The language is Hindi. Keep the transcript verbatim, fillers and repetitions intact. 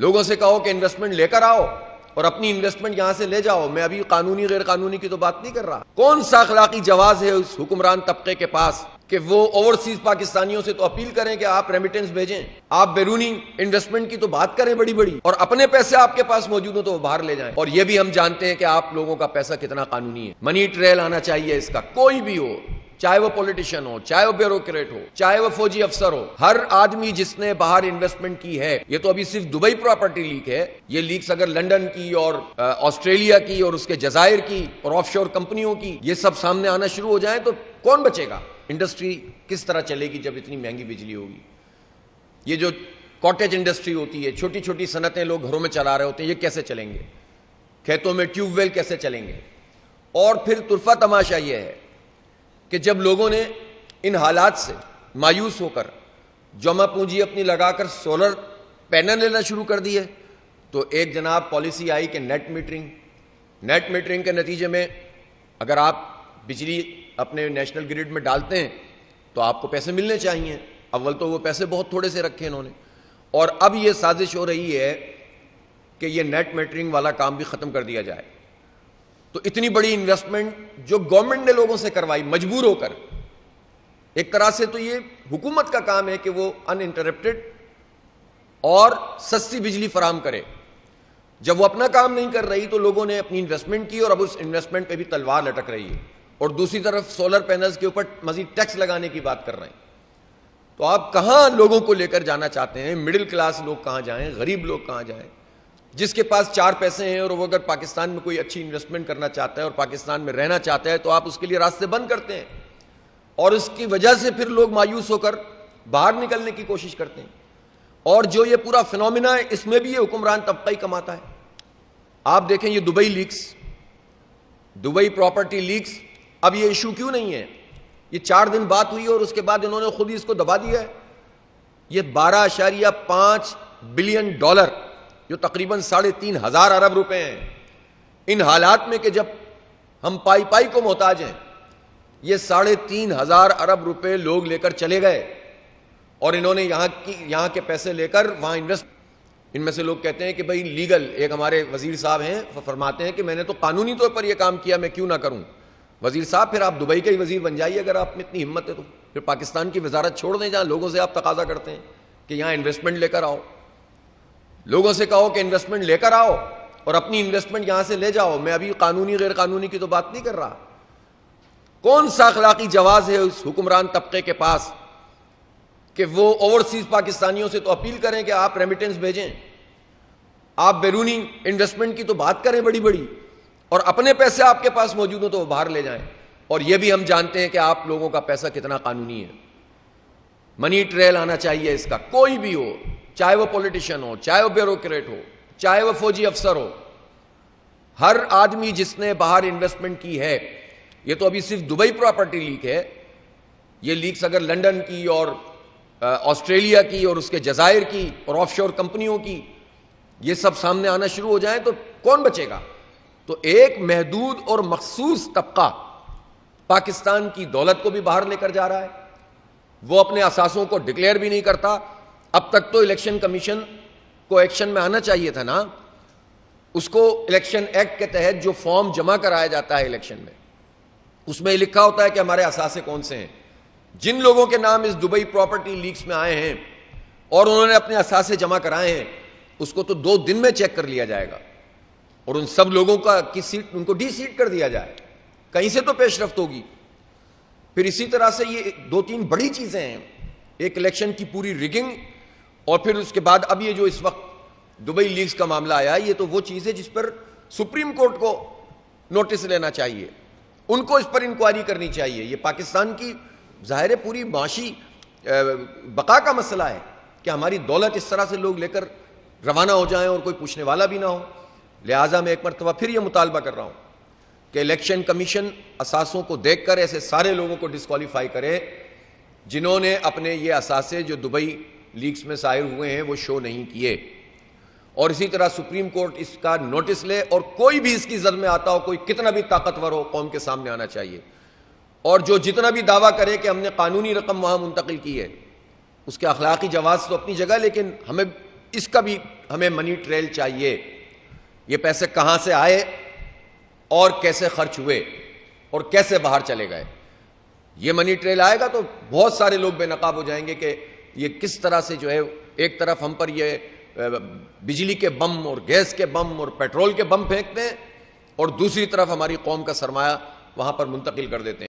लोगों से कहो कि इन्वेस्टमेंट लेकर आओ और अपनी इन्वेस्टमेंट यहां से ले जाओ। मैं अभी कानूनी गैर कानूनी की तो बात नहीं कर रहा। कौन सा अखलाकी जवाज है उस हुक्मरान तबके के पास कि वो ओवरसीज पाकिस्तानियों से तो अपील करें कि आप रेमिटेंस भेजें, आप बैरूनी इन्वेस्टमेंट की तो बात करें बड़ी बड़ी, और अपने पैसे आपके पास मौजूद हो तो वो बाहर ले जाएं। और ये भी हम जानते हैं कि आप लोगों का पैसा कितना कानूनी है। मनी ट्रेल आना चाहिए इसका, कोई भी हो, चाहे वो पॉलिटिशियन हो, चाहे वो ब्यूरोक्रेट हो, चाहे वो फौजी अफसर हो, हर आदमी जिसने बाहर इन्वेस्टमेंट की है। ये तो अभी सिर्फ दुबई प्रॉपर्टी लीक है, ये लीक्स अगर लंदन की और ऑस्ट्रेलिया की और उसके जजायर की और ऑफशोर कंपनियों की ये सब सामने आना शुरू हो जाए तो कौन बचेगा? इंडस्ट्री किस तरह चलेगी जब इतनी महंगी बिजली होगी? ये जो कॉटेज इंडस्ट्री होती है, छोटी छोटी सनतें लोग घरों में चला रहे होते हैं, ये कैसे चलेंगे? खेतों में ट्यूबवेल कैसे चलेंगे? और फिर तुरफा तमाशा ये है कि जब लोगों ने इन हालात से मायूस होकर जमा पूंजी अपनी लगाकर सोलर पैनल लेना शुरू कर दिए तो एक जनाब पॉलिसी आई कि नेट मीटरिंग। नेट मीटरिंग के नतीजे में अगर आप बिजली अपने नेशनल ग्रिड में डालते हैं तो आपको पैसे मिलने चाहिए। अव्वल तो वो पैसे बहुत थोड़े से रखे इन्होंने, और अब ये साजिश हो रही है कि ये नेट मीटरिंग वाला काम भी ख़त्म कर दिया जाए। तो इतनी बड़ी इन्वेस्टमेंट जो गवर्नमेंट ने लोगों से करवाई मजबूर होकर, एक तरह से तो ये हुकूमत का काम है कि वो अनइंटरप्टेड और सस्ती बिजली फराहम करे। जब वो अपना काम नहीं कर रही तो लोगों ने अपनी इन्वेस्टमेंट की और अब उस इन्वेस्टमेंट पे भी तलवार लटक रही है, और दूसरी तरफ सोलर पैनल्स के ऊपर मजीद टैक्स लगाने की बात कर रहे हैं। तो आप कहाँ लोगों को लेकर जाना चाहते हैं? मिडिल क्लास लोग कहाँ जाएं, गरीब लोग कहाँ जाएं? जिसके पास चार पैसे हैं और वो अगर पाकिस्तान में कोई अच्छी इन्वेस्टमेंट करना चाहता है और पाकिस्तान में रहना चाहता है तो आप उसके लिए रास्ते बंद करते हैं, और उसकी वजह से फिर लोग मायूस होकर बाहर निकलने की कोशिश करते हैं। और जो ये पूरा फिनोमिना है, इसमें भी ये हुक्मरान तबका ही कमाता है। आप देखें ये Dubai leaks, Dubai property leaks, अब ये इशू क्यों नहीं है? ये चार दिन बात हुई और उसके बाद इन्होंने खुद ही इसको दबा दिया है। ये बारह अशारिया पांच बिलियन डॉलर जो तकरीबन साढ़े तीन हजार अरब रुपए हैं, इन हालात में कि जब हम पाई पाई को मोहताज हैं, ये साढ़े तीन हजार अरब रुपए लोग लेकर चले गए और इन्होंने यहाँ की यहाँ के पैसे लेकर वहाँ इन्वेस्ट। इनमें से लोग कहते हैं कि भाई लीगल, एक हमारे वजीर साहब हैं फरमाते हैं कि मैंने तो कानूनी तौर पर यह काम किया, मैं क्यों ना करूँ। वजीर साहब फिर आप दुबई के ही वजीर बन जाइए अगर आप में इतनी हिम्मत है तो, फिर पाकिस्तान की वजारत छोड़ दें जहाँ लोगों से आप तकाजा करते हैं कि यहाँ इन्वेस्टमेंट लेकर आओ। लोगों से कहो कि इन्वेस्टमेंट लेकर आओ और अपनी इन्वेस्टमेंट यहां से ले जाओ। मैं अभी कानूनी गैर कानूनी की तो बात नहीं कर रहा। कौन सा अखलाकी जवाज है उस हुक्मरान तबके के पास कि वो ओवरसीज पाकिस्तानियों से तो अपील करें कि आप रेमिटेंस भेजें, आप बैरूनी इन्वेस्टमेंट की तो बात करें बड़ी बड़ी, और अपने पैसे आपके पास मौजूद हो तो वो बाहर ले जाएं। और यह भी हम जानते हैं कि आप लोगों का पैसा कितना कानूनी है। मनी ट्रेल आना चाहिए इसका, कोई भी हो, चाहे वो पॉलिटिशियन हो, चाहे वो ब्यूरोक्रेट हो, चाहे वो फौजी अफसर हो, हर आदमी जिसने बाहर इन्वेस्टमेंट की है। ये तो अभी सिर्फ दुबई प्रॉपर्टी लीक है, ये लीक्स अगर लंदन की और ऑस्ट्रेलिया की और उसके जजायर की और ऑफशोर कंपनियों की ये सब सामने आना शुरू हो जाए तो कौन बचेगा? तो एक महदूद और मखसूस तबका पाकिस्तान की दौलत को भी बाहर लेकर जा रहा है, वो अपने असासों को डिक्लेयर भी नहीं करता। अब तक तो इलेक्शन कमीशन को एक्शन में आना चाहिए था ना। उसको इलेक्शन एक्ट के तहत जो फॉर्म जमा कराया जाता है इलेक्शन में, उसमें लिखा होता है कि हमारे असासे कौन से हैं। जिन लोगों के नाम इस दुबई प्रॉपर्टी लीक्स में आए हैं और उन्होंने अपने असासे जमा कराए हैं, उसको तो दो दिन में चेक कर लिया जाएगा और उन सब लोगों का की सीट उनको डी सीट कर दिया जाए। कहीं से तो पेशरफ्त होगी। फिर इसी तरह से ये दो तीन बड़ी चीजें हैं, एक इलेक्शन की पूरी रिगिंग, और फिर उसके बाद अब ये जो इस वक्त दुबई लीक्स का मामला आया, ये तो वो चीज़ है जिस पर सुप्रीम कोर्ट को नोटिस लेना चाहिए, उनको इस पर इंक्वायरी करनी चाहिए। ये पाकिस्तान की जाहिर पूरी माशी बका का मसला है कि हमारी दौलत इस तरह से लोग लेकर रवाना हो जाएं और कोई पूछने वाला भी ना हो। लिहाजा मैं एक मरतबा फिर ये मुतालबा कर रहा हूँ कि इलेक्शन कमीशन असासों को देख कर ऐसे सारे लोगों को डिस्कवालीफाई करे जिन्होंने अपने ये असासे जो दुबई लीक्स में सायर हुए हैं वो शो नहीं किए, और इसी तरह सुप्रीम कोर्ट इसका नोटिस ले और कोई भी इसकी जद में आता हो, कोई कितना भी ताकतवर हो, कौम के सामने आना चाहिए। और जो जितना भी दावा करे कि हमने कानूनी रकम वहां मुंतकिल की है, उसके अखलाकी जवाब तो अपनी जगह, लेकिन हमें इसका भी हमें मनी ट्रेल चाहिए, ये पैसे कहां से आए और कैसे खर्च हुए और कैसे बाहर चले गए। ये मनी ट्रेल आएगा तो बहुत सारे लोग बेनकाब हो जाएंगे कि ये किस तरह से जो है, एक तरफ हम पर ये बिजली के बम और गैस के बम और पेट्रोल के बम फेंकते हैं और दूसरी तरफ हमारी कौम का सरमाया वहां पर मुंतकिल कर देते हैं।